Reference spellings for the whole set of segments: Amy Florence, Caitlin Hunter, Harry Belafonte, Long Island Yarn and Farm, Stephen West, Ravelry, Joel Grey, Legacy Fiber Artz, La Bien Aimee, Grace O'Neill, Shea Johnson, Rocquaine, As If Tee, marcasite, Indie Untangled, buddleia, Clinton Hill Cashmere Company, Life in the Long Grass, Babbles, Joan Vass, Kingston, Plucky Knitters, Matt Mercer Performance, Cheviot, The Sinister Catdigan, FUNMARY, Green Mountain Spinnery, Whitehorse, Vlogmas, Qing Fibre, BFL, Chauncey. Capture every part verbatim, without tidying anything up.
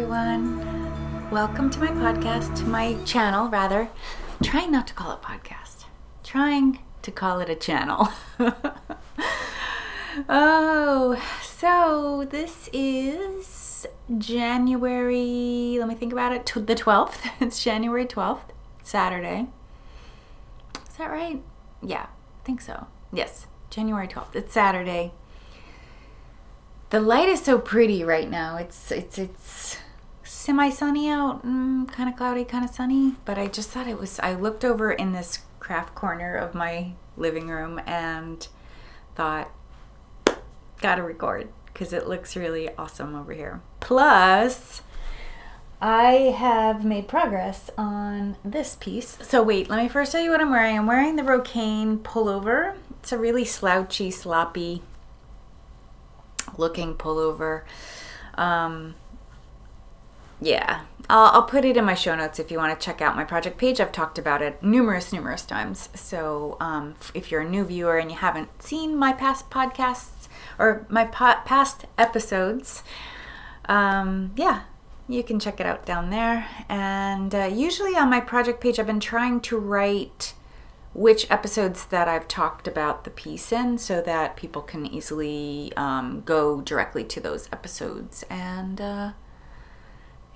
everyone. Welcome to my podcast, to my channel rather. I'm trying not to call it podcast. I'm trying to call it a channel. Oh, so this is January, let me think about it, the twelfth. It's January twelfth, Saturday. Is that right? Yeah, I think so. Yes, January twelfth. It's Saturday. The light is so pretty right now. It's it's it's semi-sunny out, mm, kind of cloudy, kind of sunny. But I just thought it was. I looked over in this craft corner of my living room and thought, gotta record because it looks really awesome over here. Plus, I have made progress on this piece. So wait, let me first tell you what I'm wearing. I'm wearing the Rocquaine pullover. It's a really slouchy, sloppy looking pullover. Um, yeah, I'll, I'll put it in my show notes if you want to check out my project page. I've talked about it numerous, numerous times. So um, if you're a new viewer and you haven't seen my past podcasts or my po past episodes, um, yeah, you can check it out down there. And uh, usually on my project page, I've been trying to write which episodes that I've talked about the piece in so that people can easily um, go directly to those episodes and uh,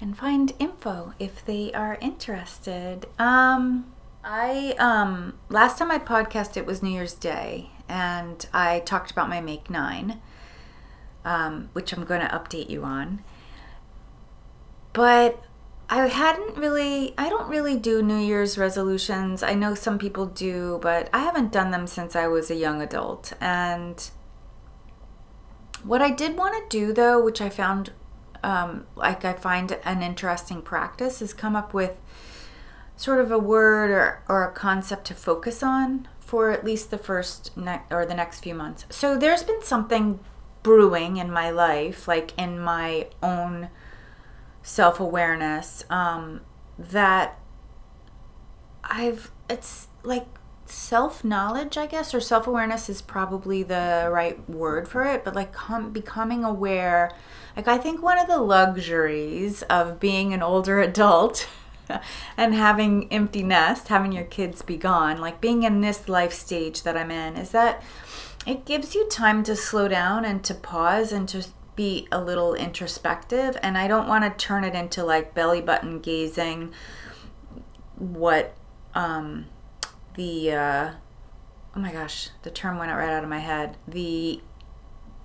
and find info if they are interested. Um, I um, last time I podcasted, it was New Year's Day, and I talked about my Make Nine, um, which I'm going to update you on. But I hadn't really, I don't really do New Year's resolutions. I know some people do, but I haven't done them since I was a young adult. And what I did want to do though, which I found, um, like I find an interesting practice, is come up with sort of a word or, or a concept to focus on for at least the first ne- or the next few months. So there's been something brewing in my life, like in my own self-awareness, um, that I've, it's like self-knowledge, I guess, or self-awareness is probably the right word for it, but like com becoming aware. Like I think one of the luxuries of being an older adult and having empty nest, having your kids be gone, like being in this life stage that I'm in, is that it gives you time to slow down and to pause and to be a little introspective. And I don't want to turn it into like belly button gazing what um the uh oh my gosh, the term went right out of my head, the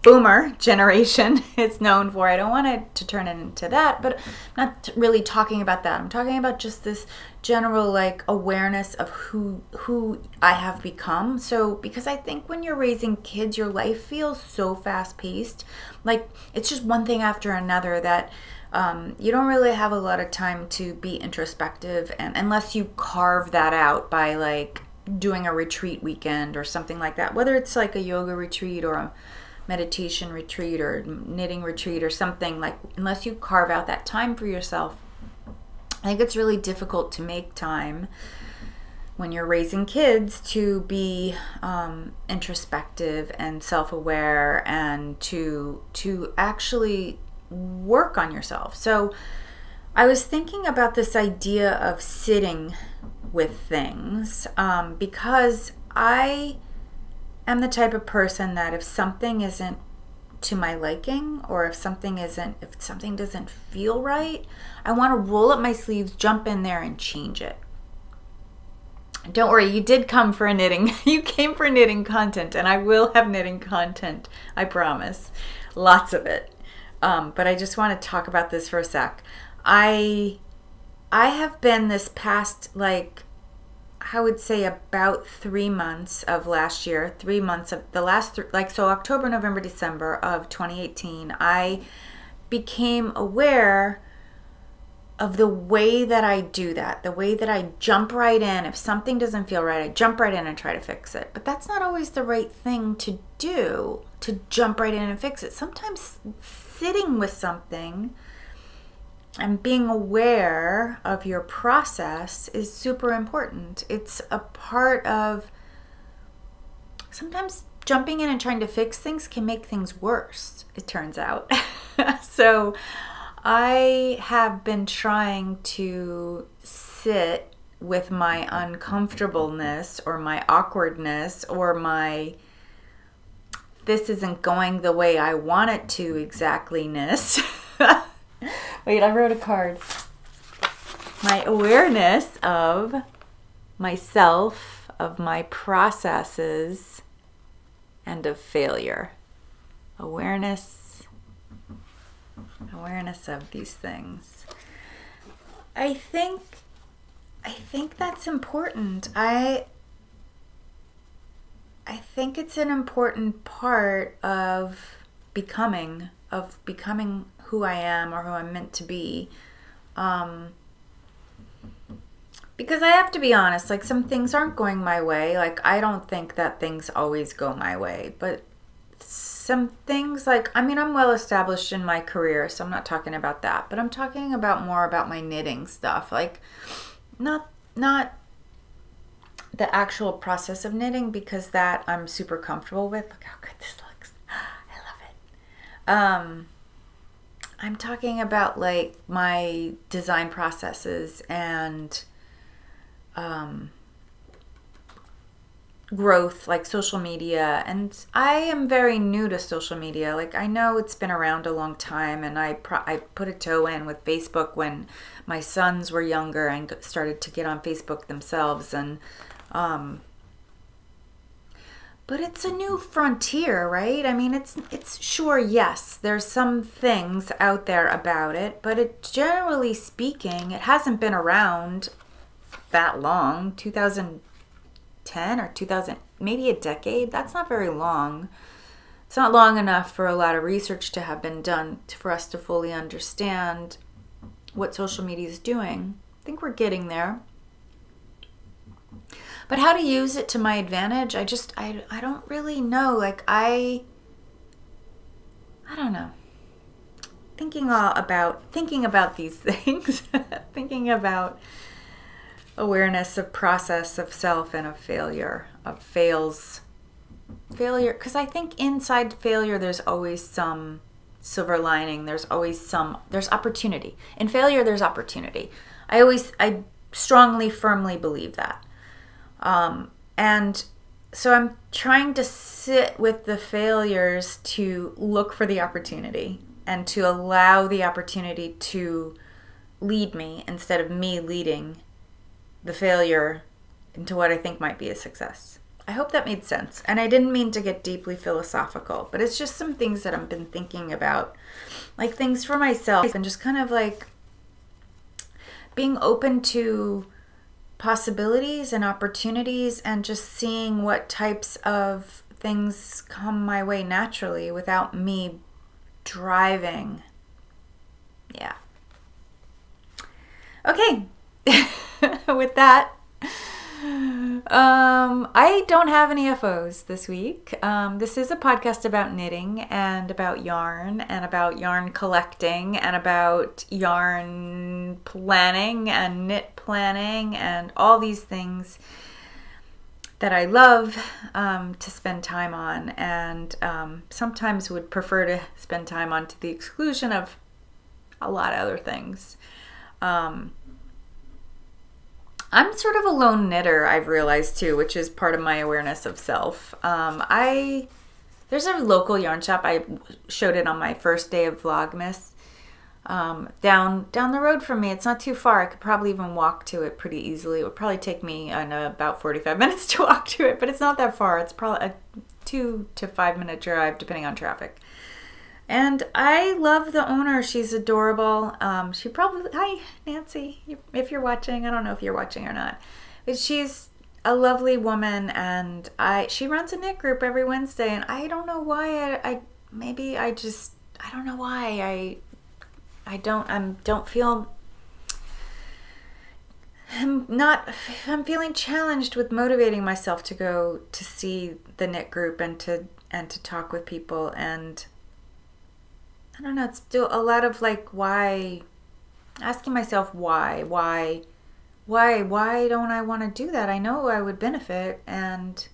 boomer generation is known for. I don't want it to turn it into that, but I'm not really talking about that. I'm talking about just this general like awareness of who who I have become. So because I think when you're raising kids, your life feels so fast paced, like it's just one thing after another, that um, you don't really have a lot of time to be introspective, and unless you carve that out by like doing a retreat weekend or something like that, whether it's like a yoga retreat or a meditation retreat or knitting retreat or something, like unless you carve out that time for yourself, I think it's really difficult to make time when you're raising kids to be um, introspective and self-aware and to to actually work on yourself. So I was thinking about this idea of sitting with things, um, because I I'm the type of person that if something isn't to my liking, or if something isn't, if something doesn't feel right, I want to roll up my sleeves, jump in there and change it. Don't worry, you did come for a knitting. You came for knitting content, and I will have knitting content, I promise. Lots of it. Um, but I just want to talk about this for a sec. I, I have been this past, like, I would say about three months of last year, three months of the last, th like so October, November, December of twenty eighteen, I became aware of the way that I do that, the way that I jump right in. If something doesn't feel right, I jump right in and try to fix it. But that's not always the right thing to do, to jump right in and fix it. Sometimes sitting with something and being aware of your process is super important. It's a part of, sometimes jumping in and trying to fix things can make things worse, it turns out. So I have been trying to sit with my uncomfortableness or my awkwardness or my this isn't going the way I want it to exactly-ness. Wait, I wrote a card. My awareness of myself, of my processes, and of failure. Awareness, awareness of these things. I think, I think that's important. I, I think it's an important part of becoming, of becoming who I am or who I'm meant to be. Um, Because I have to be honest, like some things aren't going my way. Like I don't think that things always go my way, but some things like, I mean, I'm well established in my career, so I'm not talking about that, but I'm talking about more about my knitting stuff. Like not, not the actual process of knitting, because that I'm super comfortable with. Look how good this looks. I love it. Um, I'm talking about like my design processes and Um, growth, like social media. And I am very new to social media. Like I know it's been around a long time, and I, pro I put a toe in with Facebook when my sons were younger and started to get on Facebook themselves. And um, but it's a new frontier, right? I mean, it's, it's sure, yes, there's some things out there about it, but it generally speaking, it hasn't been around that long. Two thousand ten or two thousand, maybe a decade. That's not very long. It's not long enough for a lot of research to have been done to, for us to fully understand what social media is doing. I think we're getting there, but how to use it to my advantage, I just I, I don't really know. Like I I don't know. Thinking all about thinking about these things thinking about awareness of process, of self, and of failure, of fails, failure. Because I think inside failure, there's always some silver lining. There's always some, there's opportunity. In failure, there's opportunity. I always, I strongly, firmly believe that. Um, and so I'm trying to sit with the failures to look for the opportunity and to allow the opportunity to lead me instead of me leading the failure into what I think might be a success. I hope that made sense. And I didn't mean to get deeply philosophical, but it's just some things that I've been thinking about, like things for myself, and just kind of like being open to possibilities and opportunities and just seeing what types of things come my way naturally without me driving. Yeah. Okay. With that, um, I don't have any F Os this week. Um, this is a podcast about knitting and about yarn and about yarn collecting and about yarn planning and knit planning and all these things that I love um, to spend time on, and um, sometimes would prefer to spend time on to the exclusion of a lot of other things. Um, I'm sort of a lone knitter, I've realized too, which is part of my awareness of self. Um, I there's a local yarn shop, I showed it on my first day of Vlogmas, um, down down the road from me. It's not too far. I could probably even walk to it pretty easily. It would probably take me uh, about forty-five minutes to walk to it, but it's not that far. It's probably a two to five minute drive, depending on traffic. And I love the owner. She's adorable. Um, she probably, hi, Nancy, if you're watching. I don't know if you're watching or not. But she's a lovely woman, and I she runs a knit group every Wednesday, and I don't know why I, I maybe I just, I don't know why I, I don't, I'm, don't feel, I'm not, I'm feeling challenged with motivating myself to go to see the knit group and to, and to talk with people, and I don't know, it's still a lot of like why, asking myself why, why, why, why don't I want to do that? I know I would benefit, and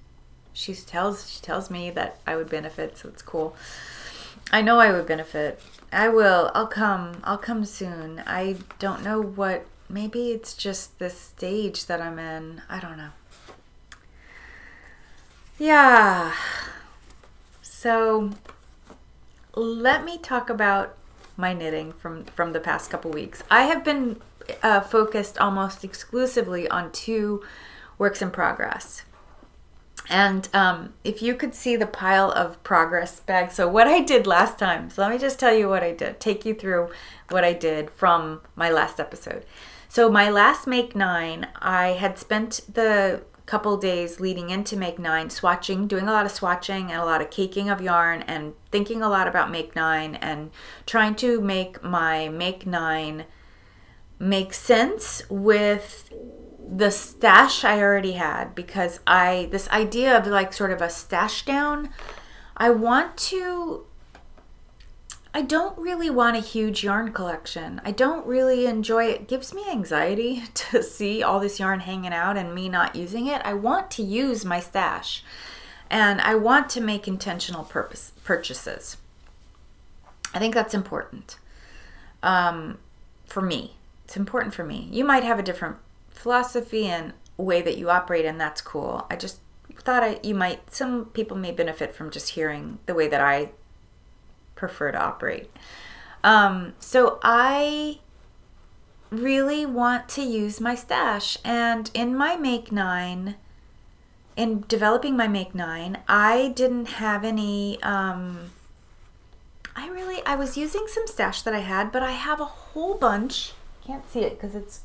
she tells, she tells me that I would benefit, so it's cool. I know I would benefit. I will. I'll come. I'll come soon. I don't know what. Maybe it's just this stage that I'm in. I don't know. Yeah. So let me talk about my knitting from, from the past couple weeks. I have been uh, focused almost exclusively on two works in progress. And um, if you could see the pile of progress bags. So what I did last time, so let me just tell you what I did, take you through what I did from my last episode. So my last Make Nine, I had spent the couple days leading into Make Nine swatching, doing a lot of swatching and a lot of caking of yarn and thinking a lot about Make Nine and trying to make my Make Nine make sense with the stash I already had, because I, this idea of like sort of a stash down, I want to, I don't really want a huge yarn collection. I don't really enjoy it. It gives me anxiety to see all this yarn hanging out and me not using it. I want to use my stash and I want to make intentional purpose purchases. I think that's important um, for me. It's important for me. You might have a different philosophy and way that you operate, and that's cool. I just thought I, you might, some people may benefit from just hearing the way that I prefer to operate. Um, so I really want to use my stash, and in my Make Nine, in developing my Make Nine, I didn't have any, um, I really, I was using some stash that I had, but I have a whole bunch, can't see it because it's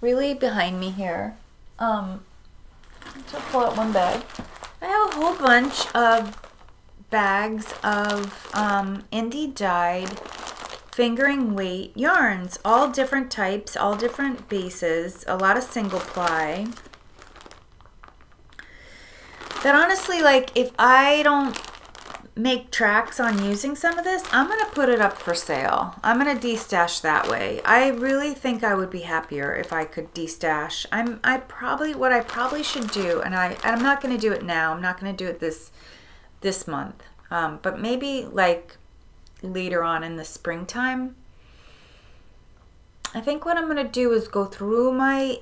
really behind me here. Um, I'll pull out one bag. I have a whole bunch of bags of um, indie dyed fingering weight yarns, all different types, all different bases, a lot of single ply. That honestly, like, if I don't make tracks on using some of this, I'm going to put it up for sale. I'm going to destash that way. I really think I would be happier if I could destash. I'm, I probably, what I probably should do, and I, I'm not going to do it now. I'm not going to do it this, this month. Um, but maybe like later on in the springtime, I think what I'm going to do is go through my,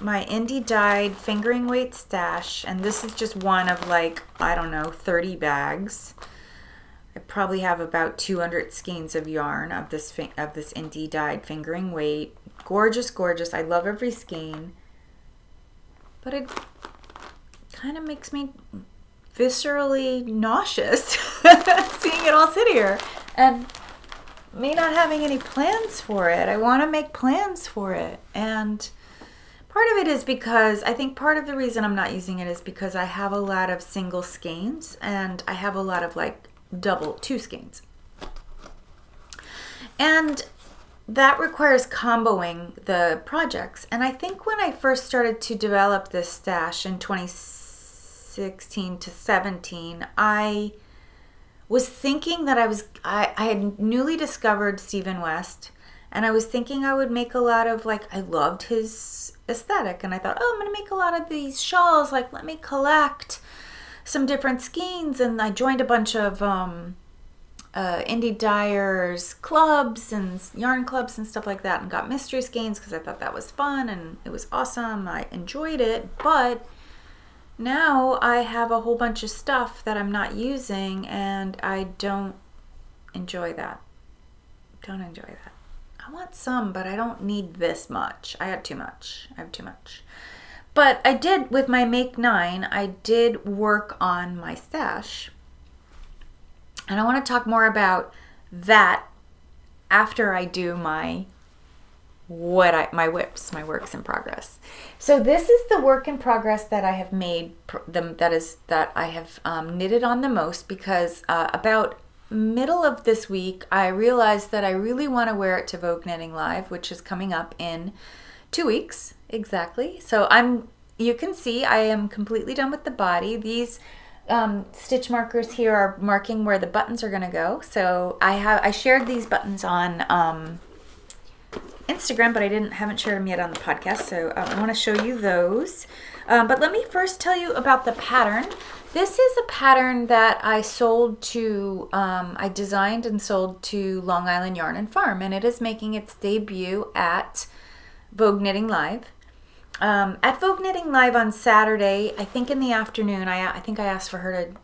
my indie dyed fingering weight stash, and this is just one of like, I don't know, thirty bags. I probably have about two hundred skeins of yarn of this of this indie dyed fingering weight. Gorgeous, gorgeous. I love every skein, but it kind of makes me viscerally nauseous seeing it all sit here and me not having any plans for it. I want to make plans for it, and part of it is because, I think part of the reason I'm not using it is because I have a lot of single skeins and I have a lot of like double two skeins. And that requires comboing the projects. And I think when I first started to develop this stash in twenty sixteen to seventeen, I was thinking that I was, I, I had newly discovered Stephen West, and I was thinking I would make a lot of, like, I loved his aesthetic, and I thought, oh, I'm gonna make a lot of these shawls, like let me collect some different skeins. And I joined a bunch of um, uh, indie dyers clubs and yarn clubs and stuff like that, and got mystery skeins because I thought that was fun and it was awesome. I enjoyed it, but now I have a whole bunch of stuff that I'm not using, and I don't enjoy that. Don't enjoy that. I want some, but I don't need this much. I have too much. I have too much. But I did, with my Make Nine, I did work on my stash. And I want to talk more about that after I do my what I, my W I Ps, my works in progress. So this is the work in progress that I have made, them that is that I have um, knitted on the most, because uh, about middle of this week, I realized that I really want to wear it to Vogue Knitting Live, which is coming up in two weeks exactly. So I'm, you can see I am completely done with the body. These um, stitch markers here are marking where the buttons are going to go. So I have, I shared these buttons on um, Instagram, but I didn't haven't shared them yet on the podcast, so um, I want to show you those. Um, but let me first tell you about the pattern. This is a pattern that I sold to, um, I designed and sold to Long Island Yarn and Farm, and it is making its debut at Vogue Knitting Live. Um, at Vogue Knitting Live on Saturday, I think in the afternoon, I, I think I asked for her to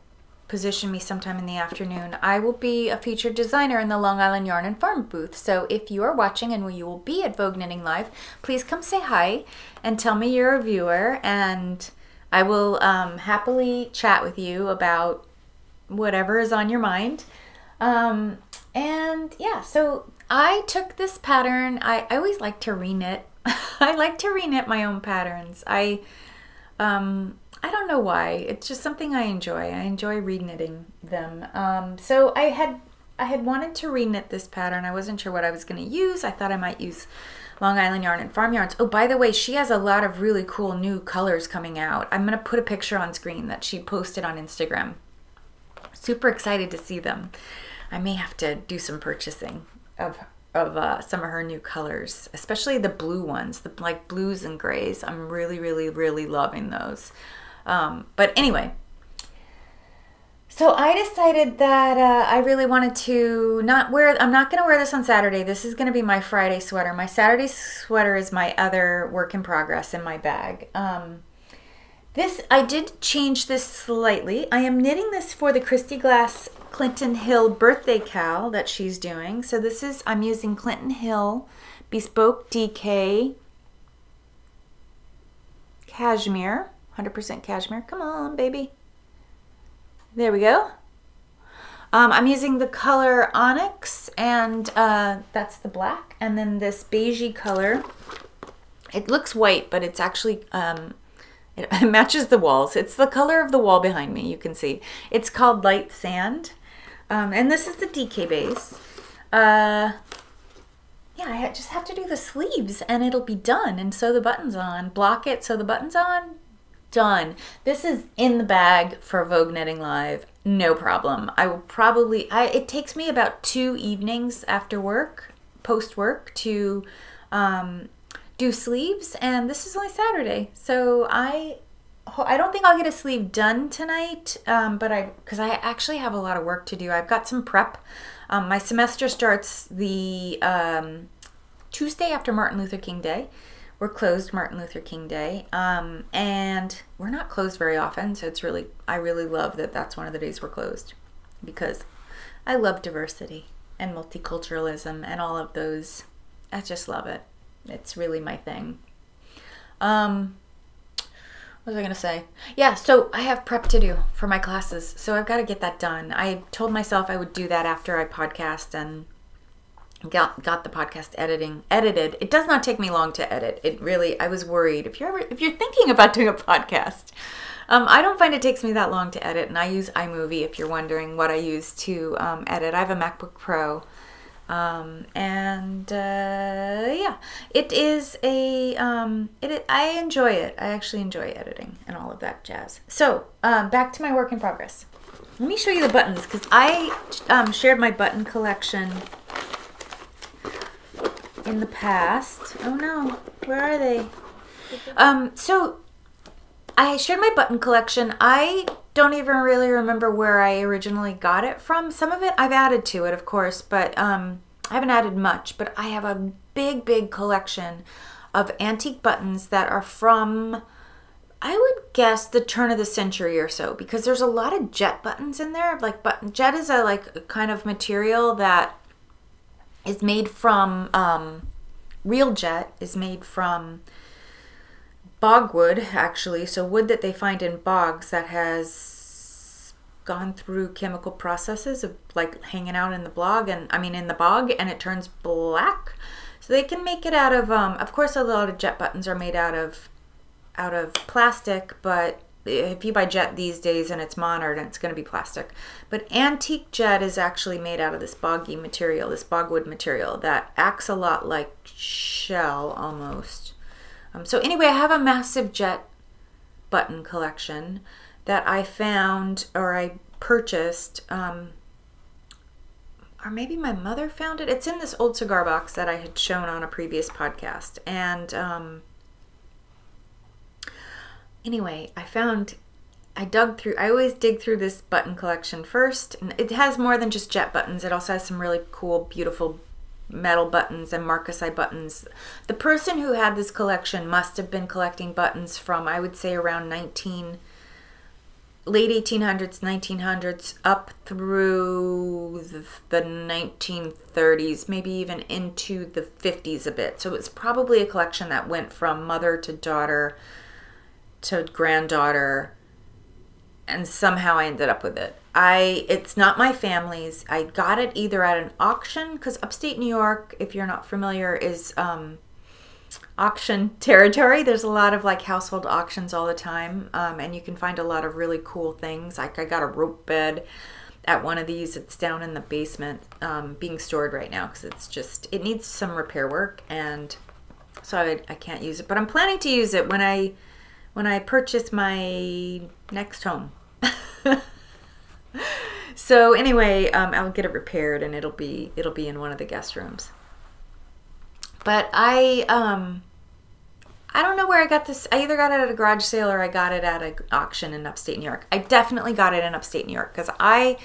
position me sometime in the afternoon. I will be a featured designer in the Long Island Yarn and Farm booth. So if you are watching and you will be at Vogue Knitting Live, please come say hi and tell me you're a viewer, and I will um, happily chat with you about whatever is on your mind. Um, and yeah, so I took this pattern. I, I always like to re-knit. I like to re-knit my own patterns. I um, I don't know why. It's just something I enjoy. I enjoy re-knitting them. Um, so I had I had wanted to re-knit this pattern. I wasn't sure what I was going to use. I thought I might use Long Island Yarn and Farm yarns. Oh, by the way, she has a lot of really cool new colors coming out. I'm going to put a picture on screen that she posted on Instagram. Super excited to see them. I may have to do some purchasing of of uh, some of her new colors, especially the blue ones, the like blues and grays. I'm really, really, really loving those. Um, but anyway, so I decided that uh, I really wanted to not wear, I'm not going to wear this on Saturday. This is going to be my Friday sweater. My Saturday sweater is my other work in progress in my bag. Um, this, I did change this slightly. I am knitting this for the Kristy Glass Clinton Hill birthday cowl that she's doing. So this is, I'm using Clinton Hill Bespoke D K Cashmere, one hundred percent cashmere. Come on, baby. There we go. Um, I'm using the color Onyx, and uh, that's the black. And then this beigey color. It looks white, but it's actually, um, it, it matches the walls. It's the color of the wall behind me, you can see. It's called Light Sand. Um, and this is the D K base. Uh, yeah, I just have to do the sleeves and it'll be done, and sew the buttons on. Block it, sew the buttons on, done. This is in the bag for Vogue Knitting Live, no problem. I will probably, I, it takes me about two evenings after work, post work, to um, do sleeves, and this is only Saturday. So I, I don't think I'll get a sleeve done tonight, um, but I, because I actually have a lot of work to do. I've got some prep. Um, my semester starts the um, Tuesday after Martin Luther King Day. We're closed Martin Luther King Day, um, and we're not closed very often, so it's really, I really love that that's one of the days we're closed, because I love diversity and multiculturalism and all of those. I just love it. It's really my thing. Um, what was I gonna say? Yeah, so I have prep to do for my classes, so I've got to get that done. I told myself I would do that after I podcast and got got the podcast editing edited. It does not take me long to edit. It really, I was worried if you're ever, if you're thinking about doing a podcast. Um, I don't find it takes me that long to edit, and I use iMovie if you're wondering what I use to um, edit. I have a MacBook Pro. Um, and, uh, yeah, it is a, um, it, I enjoy it. I actually enjoy editing and all of that jazz. So, um, back to my work in progress. Let me show you the buttons, because I, um, shared my button collection in the past. Oh no, where are they? Um, so I shared my button collection. I don't even really remember where I originally got it from. Some of it I've added to it, of course, but um, I haven't added much. But I have a big, big collection of antique buttons that are from, I would guess, the turn of the century or so, because there's a lot of jet buttons in there. Like button, jet is a like a kind of material that is made from, um, real jet is made from bogwood, actually, so wood that they find in bogs that has gone through chemical processes of like hanging out in the bog and I mean in the bog, and it turns black. So they can make it out of, um, of course, a lot of jet buttons are made out of out of plastic, but if you buy jet these days and it's monitored, it's going to be plastic. But antique jet is actually made out of this boggy material, this bogwood material that acts a lot like shell almost. Um, so anyway, I have a massive jet button collection that I found, or I purchased, um, or maybe my mother found it. It's in this old cigar box that I had shown on a previous podcast. And um, anyway, I found, I dug through, I always dig through this button collection first. And it has more than just jet buttons. It also has some really cool, beautiful metal buttons and marcasite buttons. The person who had this collection must have been collecting buttons from, I would say, around nineteen late eighteen hundreds, nineteen hundreds, up through the nineteen thirties, maybe even into the fifties a bit. So it's probably a collection that went from mother to daughter to granddaughter, and somehow I ended up with it. I it's not my family's. I got it either at an auction, because upstate New York, if you're not familiar, is um, auction territory. There's a lot of like household auctions all the time, um, and you can find a lot of really cool things. Like I got a rope bed at one of these. It's down in the basement, um, being stored right now because it's just, it needs some repair work, and so I, I can't use it. But I'm planning to use it when I when I purchase my next home. So anyway, um, I'll get it repaired, and it'll be it'll be in one of the guest rooms. But I um, I don't know where I got this. I either got it at a garage sale or I got it at an auction in upstate New York. I definitely got it in upstate New York because I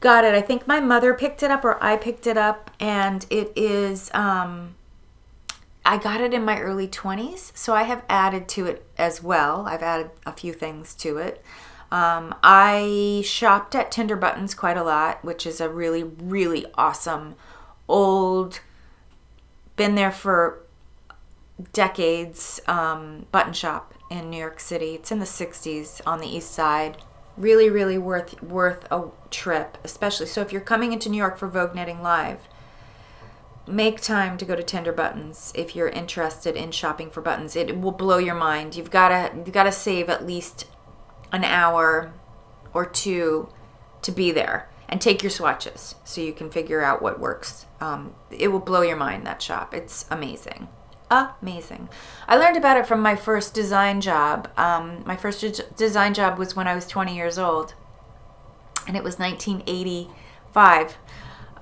got it. I think my mother picked it up or I picked it up, and it is um, I got it in my early twenties, so I have added to it as well. I've added a few things to it. Um, I shopped at Tender Buttons quite a lot, which is a really, really awesome old, been there for decades, um, button shop in New York City. It's in the sixties on the east side. Really, really worth, worth a trip, especially. So if you're coming into New York for Vogue Knitting Live, make time to go to Tender Buttons if you're interested in shopping for buttons. It will blow your mind. You've got to, you've got to save at least an hour or two to be there, and take your swatches so you can figure out what works. Um, it will blow your mind, that shop. It's amazing. Amazing. I learned about it from my first design job. Um, my first de design job was when I was twenty years old, and it was nineteen eighty-five.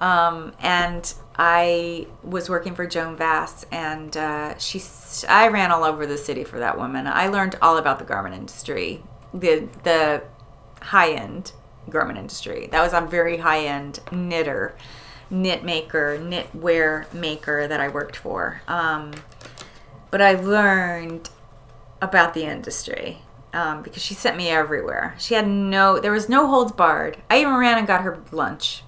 Um, and I was working for Joan Vass, and uh, she, I ran all over the city for that woman. I learned all about the garment industry. the the high-end garment industry. That was a very high-end knitter, knit maker, knitwear maker that I worked for. Um, but I learned about the industry um, because she sent me everywhere. She had no, there was no holds barred. I even ran and got her lunch.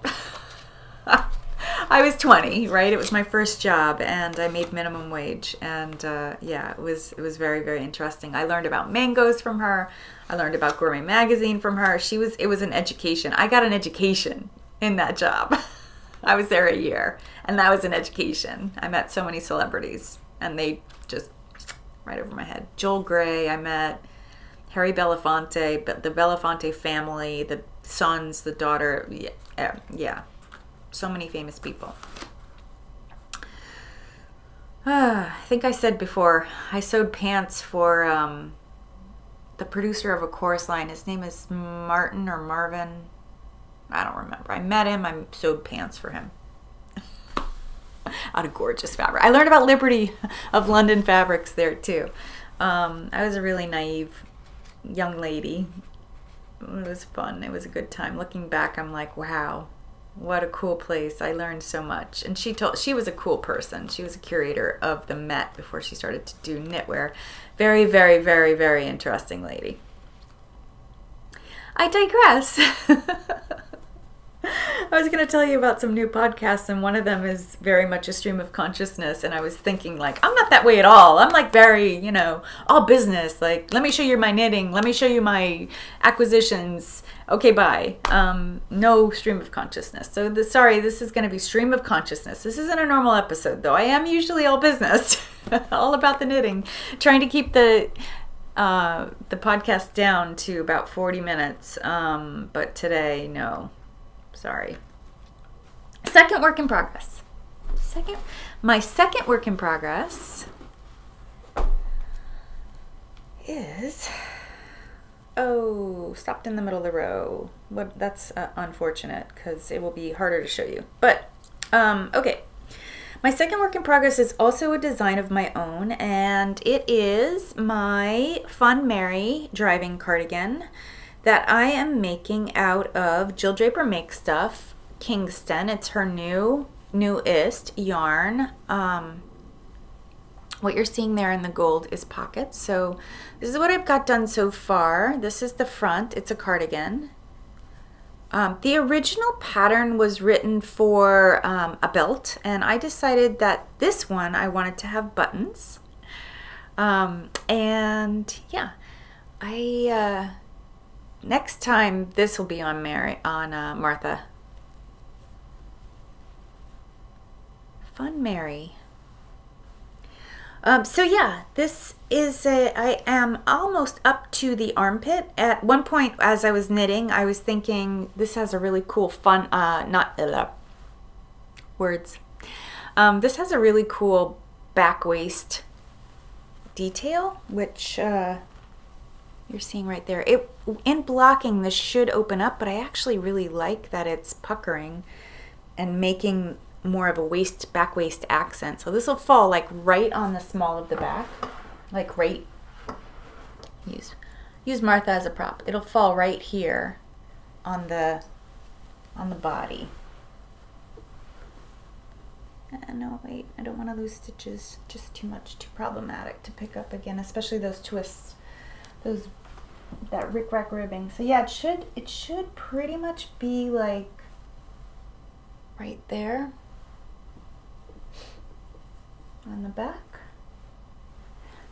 I was twenty, right? It was my first job, and I made minimum wage, and uh, yeah, it was it was very, very interesting. I learned about mangoes from her. I learned about Gourmet Magazine from her. She was, it was an education. I got an education in that job. I was there a year, and that was an education. I met so many celebrities, and they just right over my head. Joel Grey, I met Harry Belafonte, but the Belafonte family, the sons, the daughter, yeah, yeah. So many famous people. Uh, I think I said before, I sewed pants for um, the producer of A Chorus Line. His name is Martin or Marvin. I don't remember. I met him. I sewed pants for him out of gorgeous fabric. I learned about Liberty of London fabrics there too. Um, I was a really naive young lady. It was fun. It was a good time. Looking back, I'm like, wow. What a cool place. I learned so much. And she told, she was a cool person. She was a curator of the Met before she started to do knitwear. Very, very, very, very interesting lady. I digress. I was going to tell you about some new podcasts, and one of them is very much a stream of consciousness. And I was thinking, like, I'm not that way at all. I'm like very, you know, all business. Like, let me show you my knitting. Let me show you my acquisitions. Okay, bye. Um, no stream of consciousness. So the, sorry, this is going to be stream of consciousness. This isn't a normal episode, though. I am usually all business, all about the knitting, trying to keep the uh, the podcast down to about forty minutes. Um, but today, no. Sorry. Second work in progress. Second, my second work in progress is Oh, stopped in the middle of the row. What? That's uh, unfortunate because it will be harder to show you. But, um, okay. My second work in progress is also a design of my own, and it is my FUNMARY driving cardigan that I am making out of Jill Draper Makes Stuff, Kingston. It's her new, newest yarn. Um, what you're seeing there in the gold is pockets. So this is what I've got done so far. This is the front. It's a cardigan. Um, the original pattern was written for um, a belt, and I decided that this one I wanted to have buttons. Um, and yeah, I uh, next time this will be on Mary on uh, Martha. FUNMARY. Um, so yeah, this is, a, I am almost up to the armpit. At one point as I was knitting, I was thinking this has a really cool fun, uh, not uh, words. Um, this has a really cool back waist detail, which uh, you're seeing right there. It, in blocking, this should open up, but I actually really like that it's puckering and making more of a waist, back waist accent. So this will fall like right on the small of the back, like right, use, use Martha as a prop. It'll fall right here on the, on the body. Uh, no, wait, I don't want to lose stitches. Just too much, too problematic to pick up again, especially those twists, those, that rickrack ribbing. So yeah, it should, it should pretty much be like right there. On the back.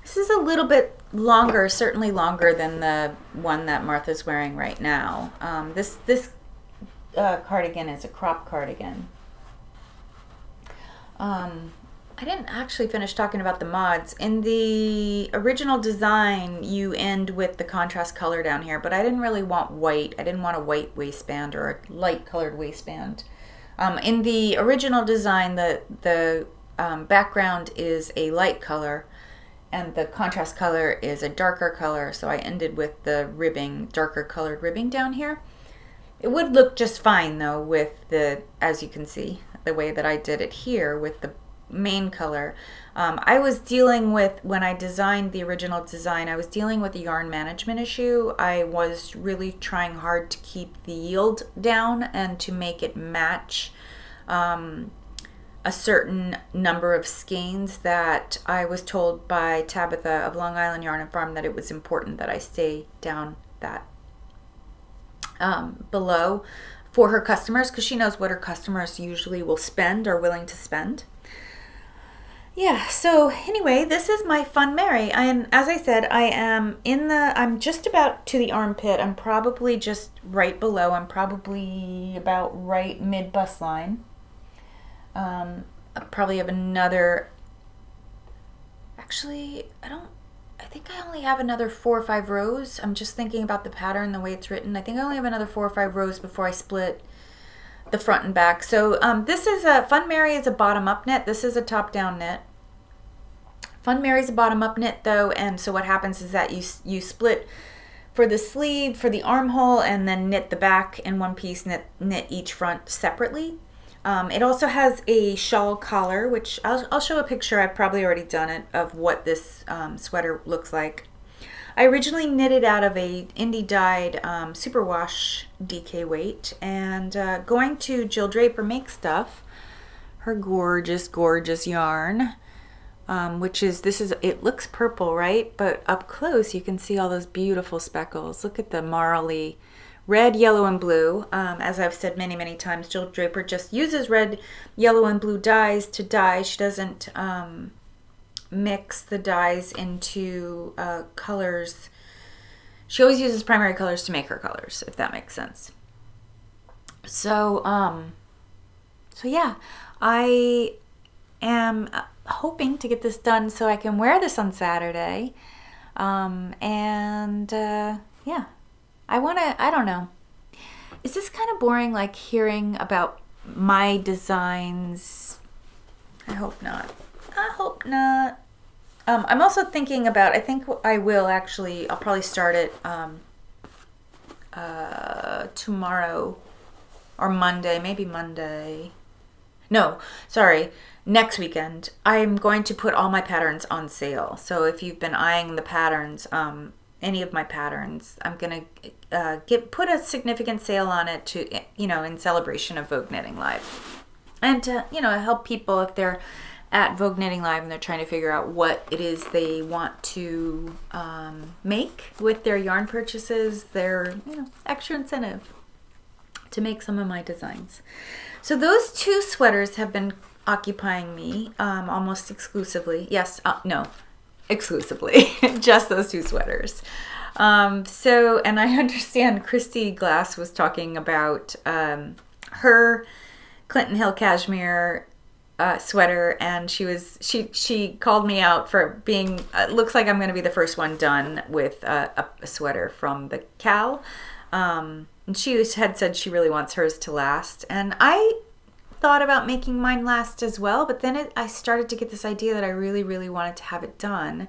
This is a little bit longer, certainly longer than the one that Martha's wearing right now. Um, this this uh, cardigan is a crop cardigan. Um, I didn't actually finish talking about the mods. In the original design, you end with the contrast color down here, but I didn't really want white. I didn't want a white waistband or a light colored waistband. Um, in the original design, the the Um, background is a light color and the contrast color is a darker color, so I ended with the ribbing, darker colored ribbing down here. It would look just fine though with the, as you can see, the way that I did it here with the main color. Um, I was dealing with, when I designed the original design, I was dealing with a yarn management issue. I was really trying hard to keep the yield down and to make it match um, a certain number of skeins that I was told by Tabitha of Long Island Yarn and Farm that it was important that I stay down that um, below for her customers, because she knows what her customers usually will spend or willing to spend. Yeah, so anyway, this is my FUNMARY. And as I said, I am in the, I'm just about to the armpit. I'm probably just right below. I'm probably about right mid bust line. Um, I probably have another, actually, I don't, I think I only have another four or five rows. I'm just thinking about the pattern, the way it's written. I think I only have another four or five rows before I split the front and back. So um, this is a, FUNMARY is a bottom up knit. This is a top down knit. FUNMARY is a bottom up knit though. And so what happens is that you, you split for the sleeve, for the armhole, and then knit the back in one piece, knit, knit each front separately. Um, it also has a shawl collar, which I'll, I'll show a picture. I've probably already done it, of what this um, sweater looks like. I originally knitted out of a indie dyed um, superwash D K weight, and uh, going to Jill Draper Makes Stuff, her gorgeous, gorgeous yarn, um, which is, this is, it looks purple, right? But up close, you can see all those beautiful speckles. Look at the marly. Red, yellow, and blue. Um, as I've said many, many times, Jill Draper just uses red, yellow, and blue dyes to dye. She doesn't um, mix the dyes into uh, colors. She always uses primary colors to make her colors, if that makes sense. So, um, so yeah, I am hoping to get this done so I can wear this on Saturday. Um, and uh, yeah. I want to, I don't know. Is this kind of boring, like hearing about my designs? I hope not. I hope not. Um, I'm also thinking about, I think I will actually, I'll probably start it um, uh, tomorrow or Monday, maybe Monday. No, sorry, next weekend, I'm going to put all my patterns on sale. So if you've been eyeing the patterns, um, any of my patterns, I'm going to uh, get put a significant sale on it to, you know, in celebration of Vogue Knitting Live. And to, you know, help people if they're at Vogue Knitting Live and they're trying to figure out what it is they want to um, make with their yarn purchases, their, you know, extra incentive to make some of my designs. So those two sweaters have been occupying me um, almost exclusively. Yes, uh, no, exclusively, just those two sweaters. Um, so, and I understand Kristy Glass was talking about um, her Clinton Hill Cashmere uh, sweater, and she was she she called me out for being. Uh, looks like I'm going to be the first one done with uh, a, a sweater from the Cal. Um, And she had said she really wants hers to last. And I thought about making mine last as well, but then it, I started to get this idea that I really, really wanted to have it done.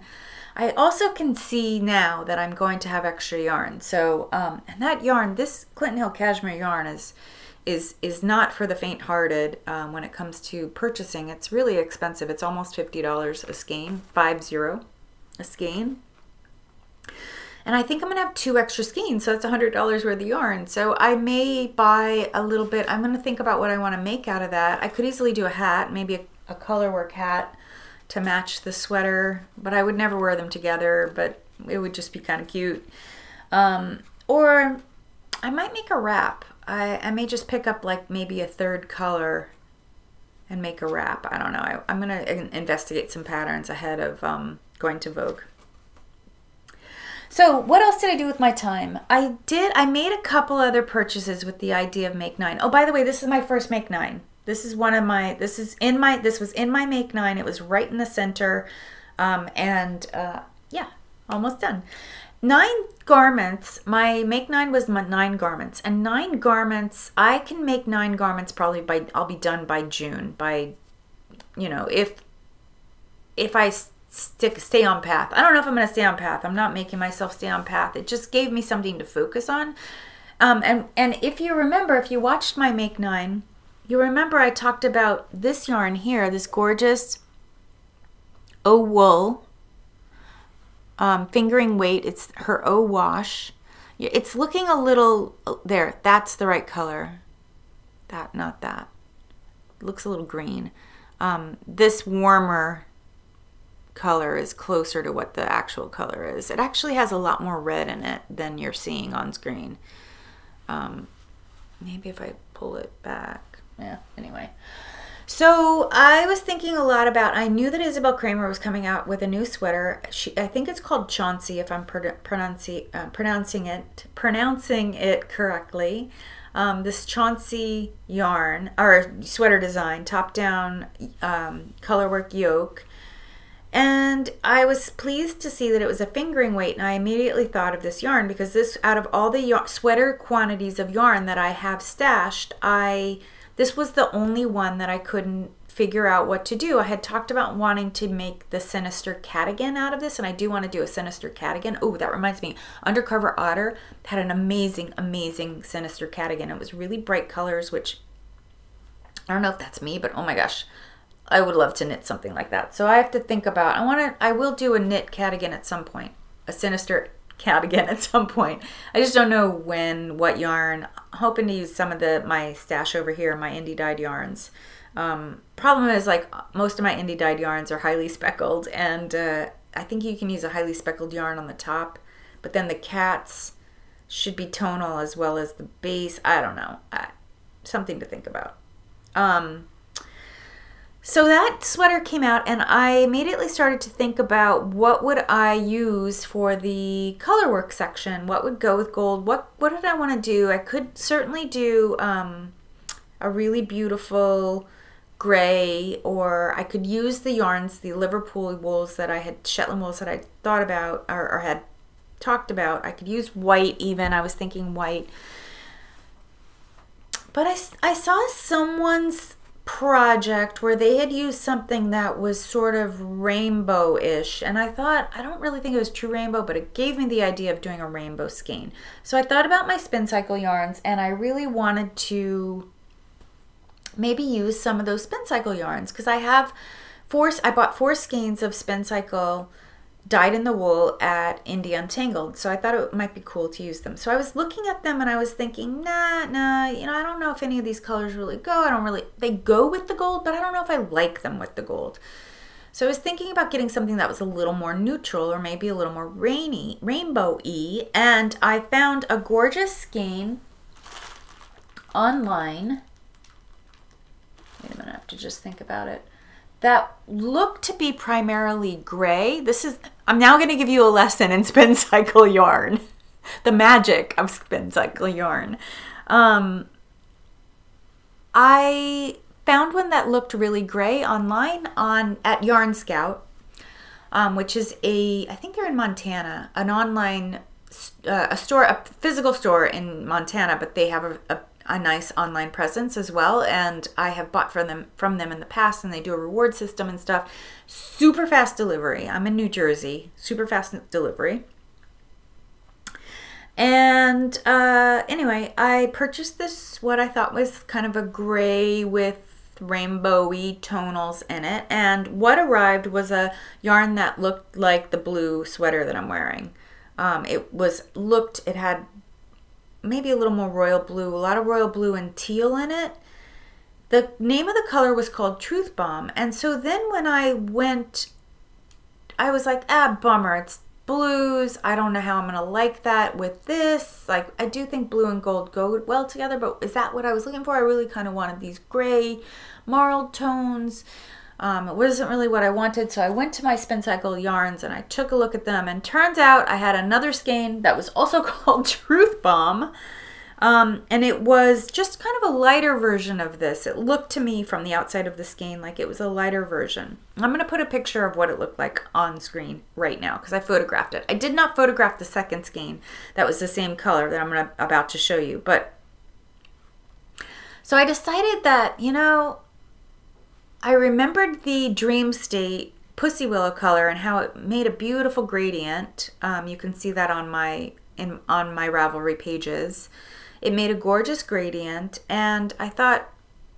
I also can see now that I'm going to have extra yarn. So, um, and that yarn, this Clinton Hill Cashmere yarn is is is not for the faint-hearted um, when it comes to purchasing. It's really expensive. It's almost fifty dollars a skein, five zero a skein. And I think I'm gonna have two extra skeins, so that's one hundred dollars worth of yarn. So I may buy a little bit. I'm gonna think about what I wanna make out of that. I could easily do a hat, maybe a, a color work hat to match the sweater, but I would never wear them together, but it would just be kind of cute. Um, or I might make a wrap. I, I may just pick up like maybe a third color and make a wrap. I don't know. I, I'm gonna investigate some patterns ahead of um, going to Vogue. So what else did I do with my time? I did, I made a couple other purchases with the idea of Make Nine. Oh, by the way, this is my first Make Nine. This is one of my, this is in my, this was in my Make Nine. It was right in the center. Um, and uh, yeah, almost done. Nine garments, my Make Nine was my nine garments. And nine garments, I can make nine garments probably by, I'll be done by June. By, you know, if, if I... stick stay on path. I don't know if I'm going to stay on path. I'm not making myself stay on path. It just gave me something to focus on. Um, and, and if you remember, if you watched my Make Nine, you remember I talked about this yarn here, this gorgeous O-Wool um, fingering weight. It's her O-Wash. It's looking a little, there, that's the right color. That, not that. It looks a little green. Um, this warmer color is closer to what the actual color is. It actually has a lot more red in it than you're seeing on screen. Um, maybe if I pull it back. Yeah, anyway. So I was thinking a lot about, I knew that Isabel Cramer was coming out with a new sweater. She, I think it's called Chauncey, if I'm pr pronunci uh, pronouncing it pronouncing it correctly. Um, this Chauncey yarn, or sweater design, top-down um, colorwork yoke. And I was pleased to see that it was a fingering weight, and I immediately thought of this yarn because this, out of all the yarn, sweater quantities of yarn that I have stashed, I this was the only one that I couldn't figure out what to do. I had talked about wanting to make the Sinister Catdigan out of this, and I do want to do a Sinister Catdigan. Oh, that reminds me, Undercover Otter had an amazing, amazing Sinister Catdigan. It was really bright colors, which I don't know if that's me, but oh my gosh. I would love to knit something like that. So I have to think about, I want to, I will do a knit Catdigan at some point, a Sinister Catdigan at some point. I just don't know when, what yarn. I'm hoping to use some of the, my stash over here, my indie dyed yarns. Um, problem is, like, most of my indie dyed yarns are highly speckled, and uh, I think you can use a highly speckled yarn on the top, but then the cats should be tonal as well as the base. I don't know. I, something to think about. Um, So that sweater came out, and I immediately started to think about what would I use for the colorwork section, what would go with gold, what what did I want to do? I could certainly do um, a really beautiful gray, or I could use the yarns, the Liverpool wools that I had, Shetland wools that I thought about or, or had talked about. I could use white even, I was thinking white. But I, I saw someone's project where they had used something that was sort of rainbow-ish, and I thought, I don't really think it was true rainbow, but it gave me the idea of doing a rainbow skein. So I thought about my Spin Cycle yarns, and I really wanted to maybe use some of those Spin Cycle yarns, because I have four, I bought four skeins of Spin Cycle dyed in the wool at Indie Untangled, so I thought it might be cool to use them. So I was looking at them and I was thinking, nah, nah, you know, I don't know if any of these colors really go. I don't really, they go with the gold, but I don't know if I like them with the gold. So I was thinking about getting something that was a little more neutral or maybe a little more rainy, rainbow-y, and I found a gorgeous skein online. Wait a minute, I have to just think about it. That looked to be primarily gray. This is, I'm now gonna give you a lesson in Spin Cycle yarn. The magic of Spin Cycle yarn. Um, I found one that looked really gray online on at Yarn Scout, um, which is a, I think they're in Montana, an online, uh, a store, a physical store in Montana, but they have a, a a nice online presence as well, and I have bought from them from them in the past, and they do a reward system and stuff. Super fast delivery. I'm in New Jersey. Super fast delivery. And uh, anyway, I purchased this, what I thought was kind of a gray with rainbowy tonals in it, and what arrived was a yarn that looked like the blue sweater that I'm wearing. Um, it was looked, it had maybe a little more royal blue, a lot of royal blue and teal in it. The name of the color was called Truth Bomb. And so then when I went, I was like, ah, bummer, it's blues. I don't know how I'm gonna like that with this. Like, I do think blue and gold go well together, but is that what I was looking for? I really kind of wanted these gray marled tones. Um, it wasn't really what I wanted, so I went to my Spin Cycle yarns and I took a look at them, and turns out I had another skein that was also called Truth Bomb, um, and it was just kind of a lighter version of this. It looked to me from the outside of the skein like it was a lighter version. I'm going to put a picture of what it looked like on screen right now because I photographed it. I did not photograph the second skein that was the same color that I'm gonna, about to show you, but so I decided that, you know, I remembered the Dream State Pussy Willow color and how it made a beautiful gradient. Um, you can see that on my in on my Ravelry pages. It made a gorgeous gradient, and I thought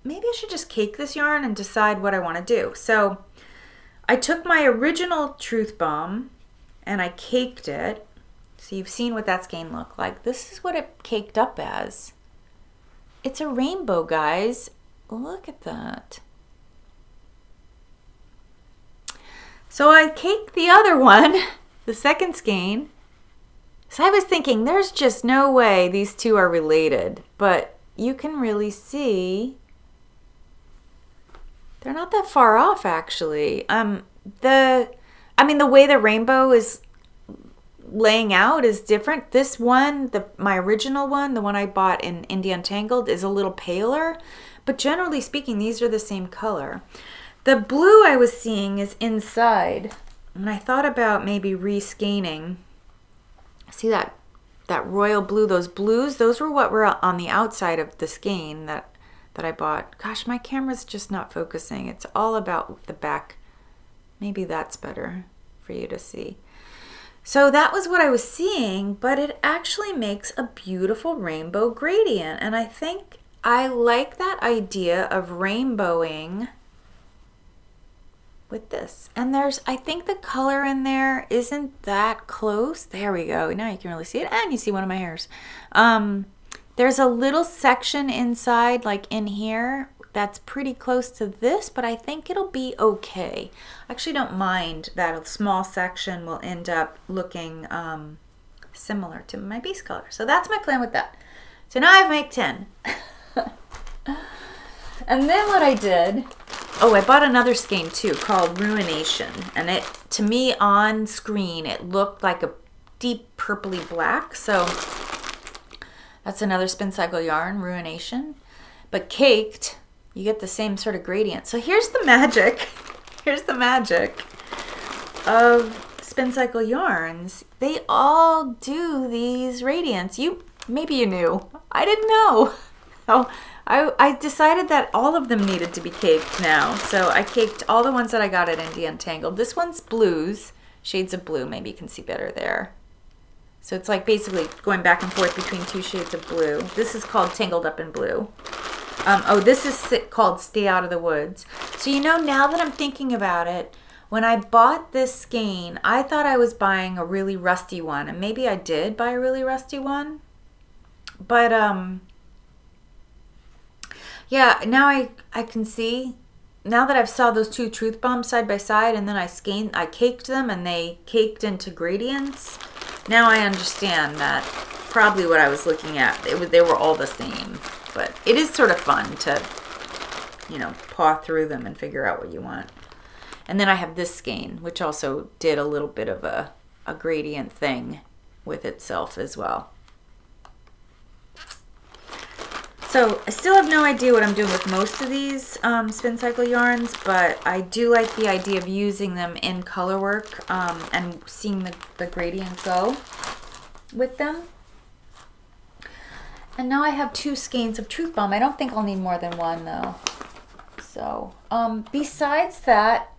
maybe I should just cake this yarn and decide what I want to do. So I took my original Truth Bomb and I caked it. So you've seen what that skein looked like. This is what it caked up as. It's a rainbow, guys. Look at that. So I caked the other one, the second skein. So I was thinking, there's just no way these two are related, but you can really see they're not that far off, actually. Um, the, I mean, the way the rainbow is laying out is different. This one, the my original one, the one I bought in Indie Untangled, is a little paler, but generally speaking, these are the same color. The blue I was seeing is inside, and I thought about maybe re-skeining. See that that royal blue, those blues, those were what were on the outside of the skein that, that I bought. Gosh, my camera's just not focusing. It's all about the back. Maybe that's better for you to see. So that was what I was seeing, but it actually makes a beautiful rainbow gradient, and I think I like that idea of rainbowing with this. And there's, I think the color in there isn't that close. There we go. Now you can really see it, and you see one of my hairs. Um, there's a little section inside, like in here, that's pretty close to this, but I think it'll be okay. I actually don't mind that a small section will end up looking um, similar to my base color. So that's my plan with that. So now I've made ten. And then what I did, oh, I bought another skein too called Ruination, and it, to me on screen, it looked like a deep purpley black. So that's another Spin Cycle yarn, Ruination, but caked, you get the same sort of gradient. So here's the magic. Here's the magic of Spin Cycle yarns. They all do these radiants. You, maybe you knew. I didn't know. Oh, I, I decided that all of them needed to be caked now, so I caked all the ones that I got at Indie Untangled. This one's blues, shades of blue, maybe you can see better there. So it's like basically going back and forth between two shades of blue. This is called Tangled Up in Blue. Um, oh, this is called Stay Out of the Woods. So you know, now that I'm thinking about it, when I bought this skein, I thought I was buying a really rusty one, and maybe I did buy a really rusty one, but um, yeah, now I, I can see, now that I've saw those two truth bombs side by side, and then I skeined, I caked them, and they caked into gradients, now I understand that probably what I was looking at, it was, they were all the same. But it is sort of fun to, you know, paw through them and figure out what you want. And then I have this skein, which also did a little bit of a, a gradient thing with itself as well. So I still have no idea what I'm doing with most of these um, Spin Cycle yarns, but I do like the idea of using them in color work um, and seeing the, the gradient go with them. And now I have two skeins of Truth Bomb. I don't think I'll need more than one though. So um, besides that,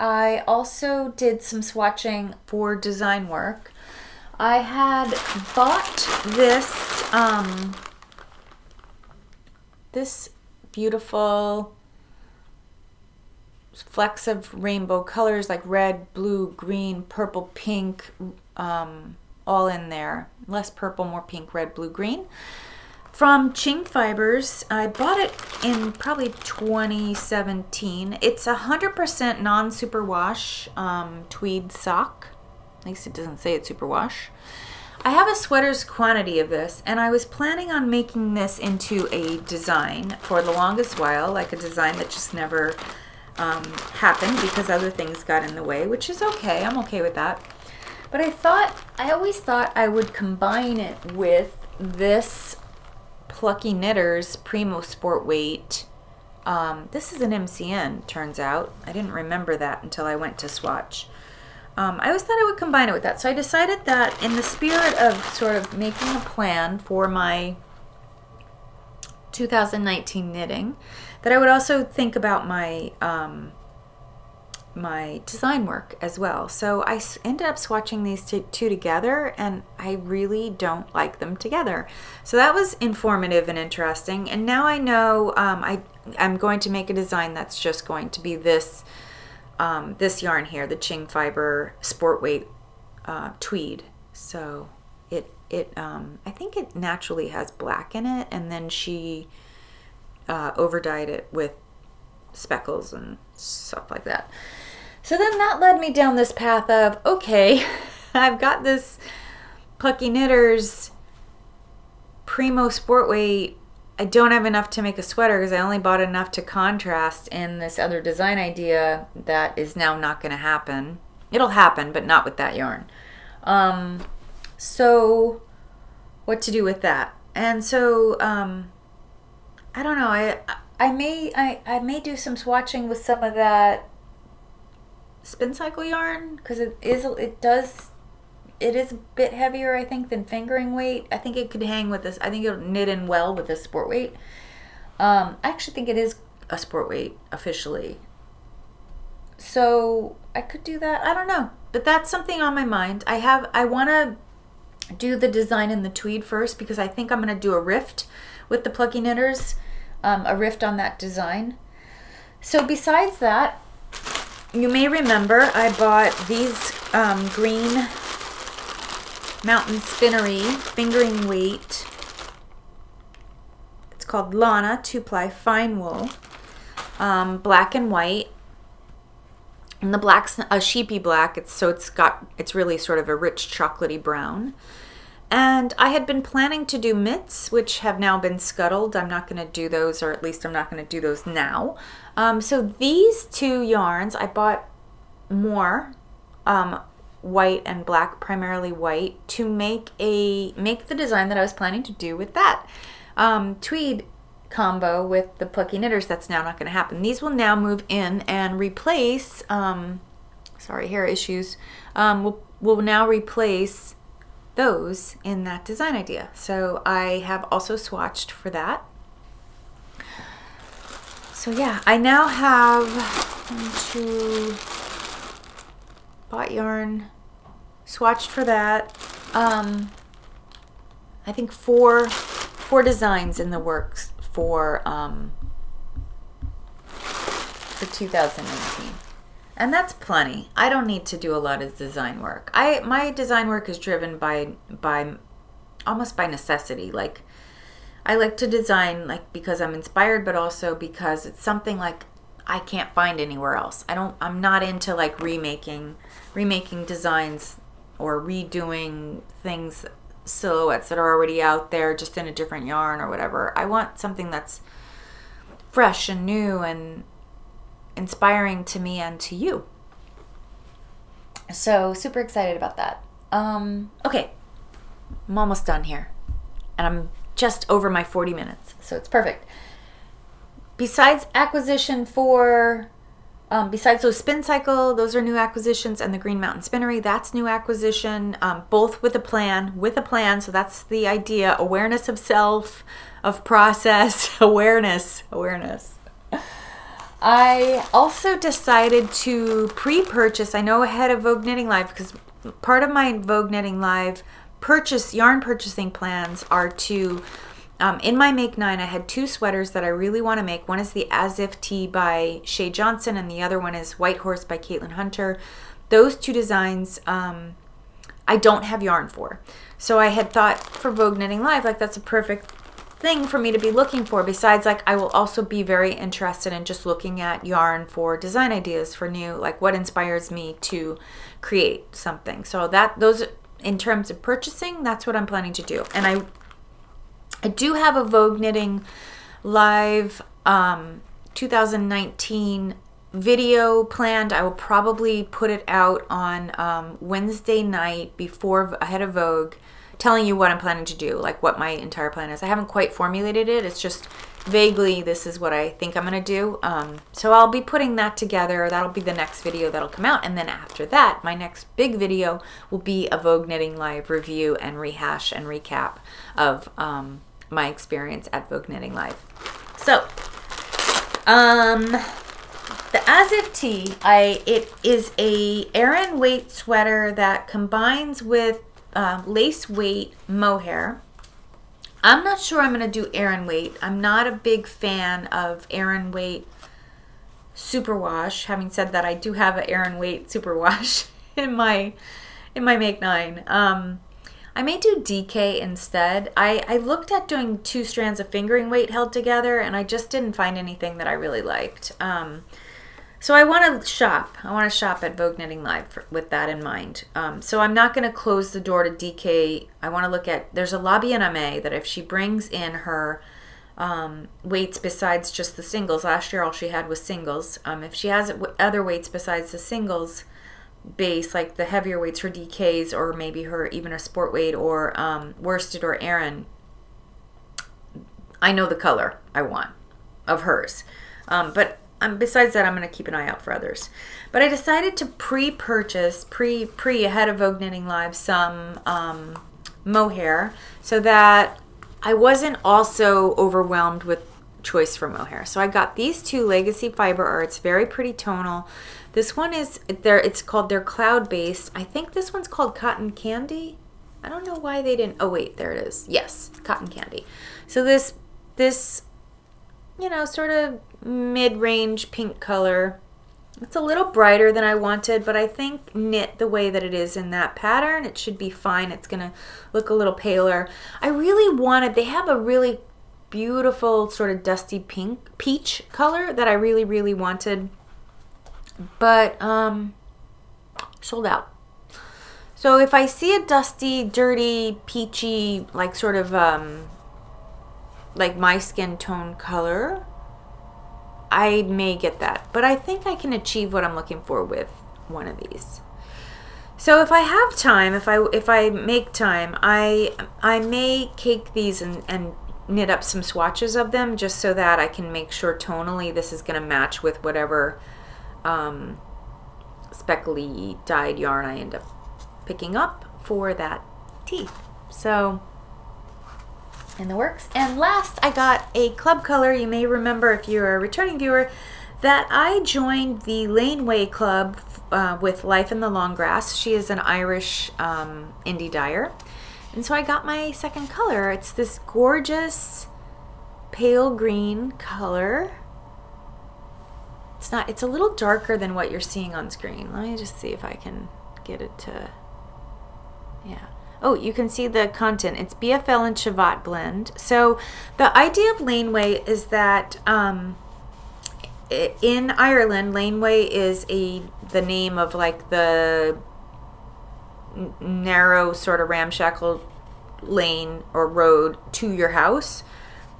I also did some swatching for design work. I had bought this, um, this beautiful flecks of rainbow colors like red, blue, green, purple, pink, um, all in there. Less purple, more pink, red, blue, green. From Qing Fibre's, I bought it in probably twenty seventeen. It's a one hundred percent non-superwash um, tweed sock. At least it doesn't say it's superwash. I have a sweater's quantity of this, and I was planning on making this into a design for the longest while, like a design that just never um, happened because other things got in the way, which is okay. I'm okay with that. But I thought, I always thought I would combine it with this Plucky Knitters Primo Sport Weight. Um, this is an M C N, turns out. I didn't remember that until I went to swatch. Um, I always thought I would combine it with that. So I decided that in the spirit of sort of making a plan for my two thousand nineteen knitting, that I would also think about my, um, my design work as well. So I ended up swatching these two together, and I really don't like them together. So that was informative and interesting. And now I know um, I, I'm going to make a design that's just going to be this um, this yarn here, the Qing Fibre Sport Weight uh, Tweed. So it, it um, I think it naturally has black in it, and then she uh, over dyed it with speckles and stuff like that. So then that led me down this path of, okay, I've got this Plucky Knitters Primo Sport Weight. I don't have enough to make a sweater because I only bought enough to contrast in this other design idea that is now not going to happen. It'll happen, but not with that yarn. Um, so what to do with that? And so um, I don't know. I, I I may I, I may do some swatching with some of that Spin Cycle yarn, because it is it does it is a bit heavier, I think, than fingering weight. I think it could hang with this. I think it'll knit in well with this sport weight. Um, I actually think it is a sport weight officially, so I could do that. I don't know, but that's something on my mind. I have I want to do the design in the tweed first, because I think I'm going to do a rift with the Plucky Knitters. Um, a rift on that design. So besides that, you may remember I bought these um, Green Mountain Spinnery fingering weight. It's called Lana two ply Fine Wool, um, black and white. And the black's a sheepy black. It's so it's got it's really sort of a rich chocolatey brown. And I had been planning to do mitts, which have now been scuttled. I'm not going to do those, or at least I'm not going to do those now. Um, so these two yarns, I bought more um, white and black, primarily white, to make a make the design that I was planning to do with that um, tweed combo with the Plucky Knitters. That's now not going to happen. These will now move in and replace. Um, sorry, hair issues. Um, will will now replace those in that design idea. So I have also swatched for that. So yeah, I now have one, two, bought yarn, swatched for that. Um, I think four, four designs in the works for um, for two thousand nineteen, and that's plenty. I don't need to do a lot of design work. I my design work is driven by by almost by necessity, like. I like to design like because I'm inspired, but also because it's something like I can't find anywhere else. I don't I'm not into like remaking remaking designs or redoing things, silhouettes that are already out there just in a different yarn or whatever. I want something that's fresh and new and inspiring to me and to you. So super excited about that. Um okay. I'm almost done here. And I'm just over my forty minutes, so it's perfect. Besides acquisition for, um, besides those Spin Cycle, those are new acquisitions, and the Green Mountain Spinnery, that's new acquisition, um, both with a plan, with a plan, so that's the idea, awareness of self, of process, awareness, awareness. I also decided to pre-purchase, I know ahead of Vogue Knitting Live, because part of my Vogue Knitting Live purchase yarn purchasing plans are to um, in my Make Nine I had two sweaters that I really want to make. One is the As If Tee by Shea Johnson and the other one is White Horse by Caitlin Hunter. Those two designs um, I don't have yarn for, so I had thought for Vogue Knitting Live like that's a perfect thing for me to be looking for. Besides, like I will also be very interested in just looking at yarn for design ideas for new, like what inspires me to create something. So that those in terms of purchasing, that's what I'm planning to do. And I I do have a Vogue Knitting Live um, two thousand nineteen video planned. I will probably put it out on um, Wednesday night before ahead of Vogue, telling you what I'm planning to do, like what my entire plan is. I haven't quite formulated it. It's just vaguely this is what I think I'm going to do. Um, so I'll be putting that together. That'll be the next video that'll come out. And then after that, my next big video will be a Vogue Knitting Live review and rehash and recap of um, my experience at Vogue Knitting Live. So um, the As If Tee, I, it is a Aran weight sweater that combines with Uh, lace weight mohair. I'm not sure I'm going to do Aran weight. I'm not a big fan of Aran weight superwash. Having said that, I do have an Aran weight superwash in my in my Make Nine. Um, I may do D K instead. I, I looked at doing two strands of fingering weight held together, and I just didn't find anything that I really liked. Um, So I want to shop. I want to shop at Vogue Knitting Live for, with that in mind. Um, so I'm not going to close the door to D K. I want to look at, there's a La Bien Aimee that if she brings in her um, weights besides just the singles, last year all she had was singles. Um, if she has other weights besides the singles base, like the heavier weights, her D Ks, or maybe her even her sport weight or um, worsted or Aran, I know the color I want of hers. Um, but Um, besides that, I'm going to keep an eye out for others. But I decided to pre-purchase, pre, pre ahead of Vogue Knitting Live, some um, mohair so that I wasn't also overwhelmed with choice for mohair. So I got these two Legacy Fibre Arts, very pretty tonal. This one is, they're, it's called, they're cloud-based. I think this one's called Cotton Candy. I don't know why they didn't, oh wait, there it is. Yes, Cotton Candy. So this, this, you know, sort of mid-range pink color. It's a little brighter than I wanted, but I think knit the way that it is in that pattern, it should be fine. It's gonna look a little paler. I really wanted, they have a really beautiful sort of dusty pink peach color that I really, really wanted, but um, sold out. So if I see a dusty, dirty, peachy, like sort of um, like my skin tone color, I may get that, but I think I can achieve what I'm looking for with one of these. So if I have time, if I if I make time, I I may cake these and, and knit up some swatches of them just so that I can make sure tonally this is going to match with whatever um, speckly dyed yarn I end up picking up for that tee. So in the works. And last, I got a club color. You may remember, if you're a returning viewer, that I joined the Laneway Club uh, with Life in the Long Grass. She is an Irish um, indie dyer. And so I got my second color. It's this gorgeous pale green color. It's not, it's a little darker than what you're seeing on screen. Let me just see if I can get it to, yeah. Oh, you can see the content. It's B F L and Cheviot blend. So the idea of Laneway is that um, in Ireland, Laneway is a the name of like the narrow sort of ramshackle lane or road to your house.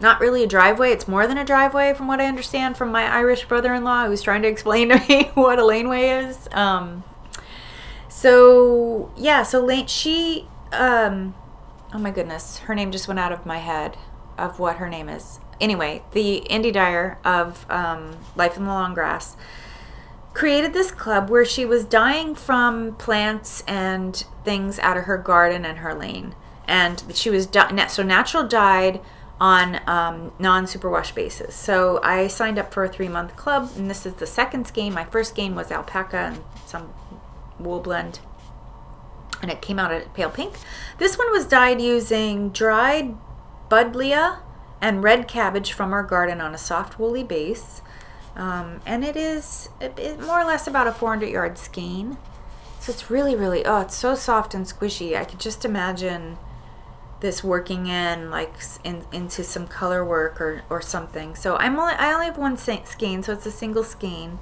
Not really a driveway. It's more than a driveway, from what I understand from my Irish brother-in-law, who was trying to explain to me what a laneway is. Um, so yeah, so lane she. Um, oh my goodness, her name just went out of my head of what her name is. Anyway, the indie dyer of um, Life in the Long Grass created this club where she was dyeing from plants and things out of her garden and her lane, and she was so natural dyed on um, non-superwash basis. So I signed up for a three-month club, and this is the second skein. My first skein was alpaca and some wool blend, and it came out a pale pink. This one was dyed using dried buddleia and red cabbage from our garden on a soft woolly base, um, and it is it, it more or less about a four hundred yard skein. So it's really, really, oh, it's so soft and squishy. I could just imagine this working in like in, into some color work or, or something. So I'm only, I only have one skein, so it's a single skein.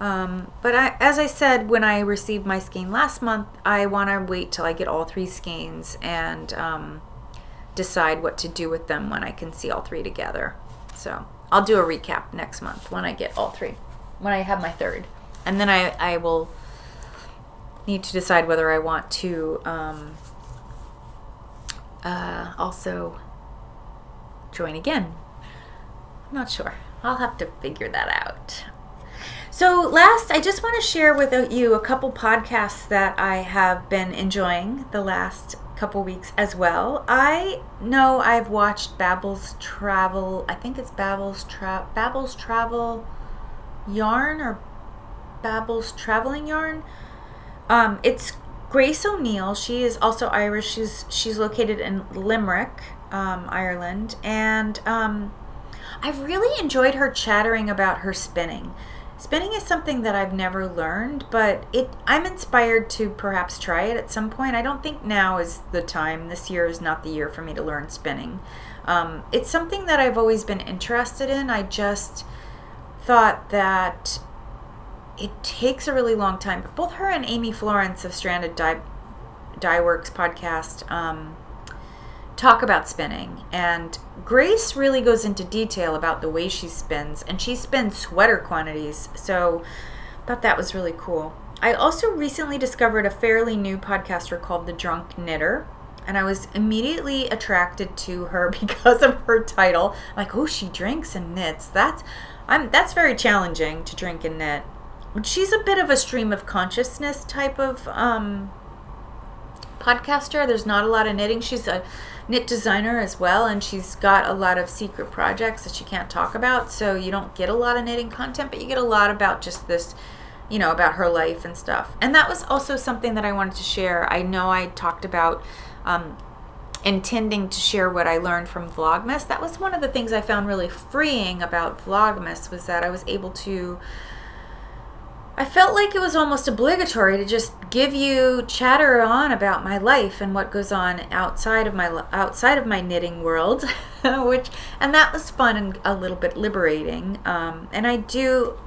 Um, but I, as I said, when I received my skein last month, I want to wait till I get all three skeins and um, decide what to do with them when I can see all three together. So I'll do a recap next month when I get all three, when I have my third. And then I, I will need to decide whether I want to... Um, Uh, also join again. I'm not sure. I'll have to figure that out. So last, I just want to share with you a couple podcasts that I have been enjoying the last couple weeks as well. I know I've watched Babel's Travel. I think it's Babel's, Tra Babel's Travel Yarn or Babel's Traveling Yarn. Um, it's Grace O'Neill. She is also Irish. She's she's located in Limerick, um, Ireland, and um, I've really enjoyed her chattering about her spinning. Spinning is something that I've never learned, but it I'm inspired to perhaps try it at some point. I don't think now is the time. This year is not the year for me to learn spinning. Um, it's something that I've always been interested in. I just thought that it takes a really long time. But both her and Amy Florence of Stranded Dye, Dye Works podcast um, talk about spinning. And Grace really goes into detail about the way she spins. And she spins sweater quantities. So I thought that was really cool. I also recently discovered a fairly new podcaster called The Drunk Knitter. And I was immediately attracted to her because of her title. I'm like, oh, she drinks and knits. That's, I'm, that's very challenging to drink and knit. She's a bit of a stream of consciousness type of um, podcaster. There's not a lot of knitting. She's a knit designer as well, and she's got a lot of secret projects that she can't talk about, so you don't get a lot of knitting content, but you get a lot about just this, you know, about her life and stuff. And that was also something that I wanted to share. I know I talked about um, intending to share what I learned from Vlogmas. That was one of the things I found really freeing about Vlogmas, was that I was able to... I felt like it was almost obligatory to just give you chatter on about my life and what goes on outside of my outside of my knitting world, which and that was fun and a little bit liberating. Um, and I do,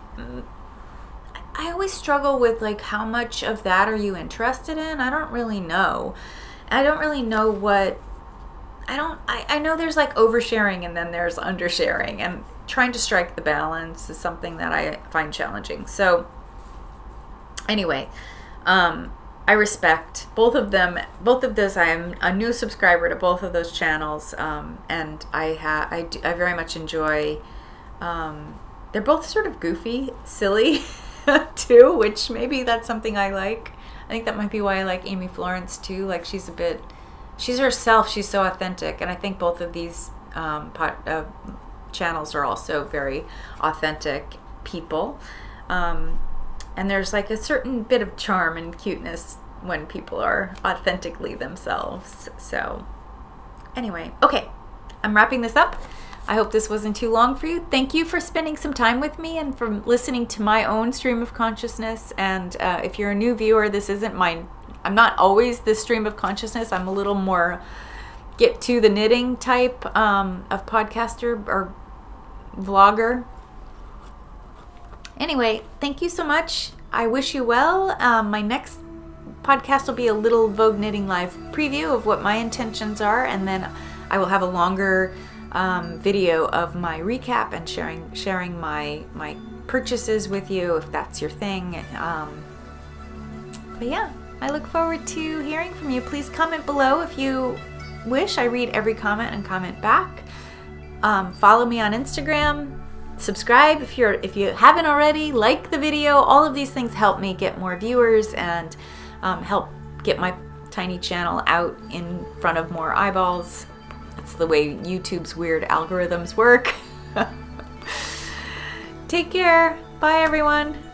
I always struggle with like how much of that are you interested in? I don't really know. I don't really know what. I don't. I, I know there's like oversharing and then there's undersharing, and trying to strike the balance is something that I find challenging. So. Anyway, um, I respect both of them. Both of those, I am a new subscriber to both of those channels, um, and I ha I, do, I very much enjoy. Um, they're both sort of goofy, silly, too, which maybe that's something I like. I think that might be why I like Amy Florence too. Like she's a bit she's herself. She's so authentic. And I think both of these um, pot, uh, channels are also very authentic people. Um, and there's like a certain bit of charm and cuteness when people are authentically themselves. So anyway, okay, I'm wrapping this up. I hope this wasn't too long for you. Thank you for spending some time with me and for listening to my own stream of consciousness. And uh, if you're a new viewer, this isn't mine. I'm not always this stream of consciousness. I'm a little more get to the knitting type um, of podcaster or vlogger. Anyway, thank you so much. I wish you well. Um, my next podcast will be a little Vogue Knitting Live preview of what my intentions are, and then I will have a longer um, video of my recap and sharing sharing my my purchases with you if that's your thing. Um, but yeah, I look forward to hearing from you. Please comment below if you wish. I read every comment and comment back. Um, follow me on Instagram. Subscribe if you're if you haven't already. Like the video. All of these things help me get more viewers and um, help get my tiny channel out in front of more eyeballs. That's the way YouTube's weird algorithms work. Take care. Bye everyone.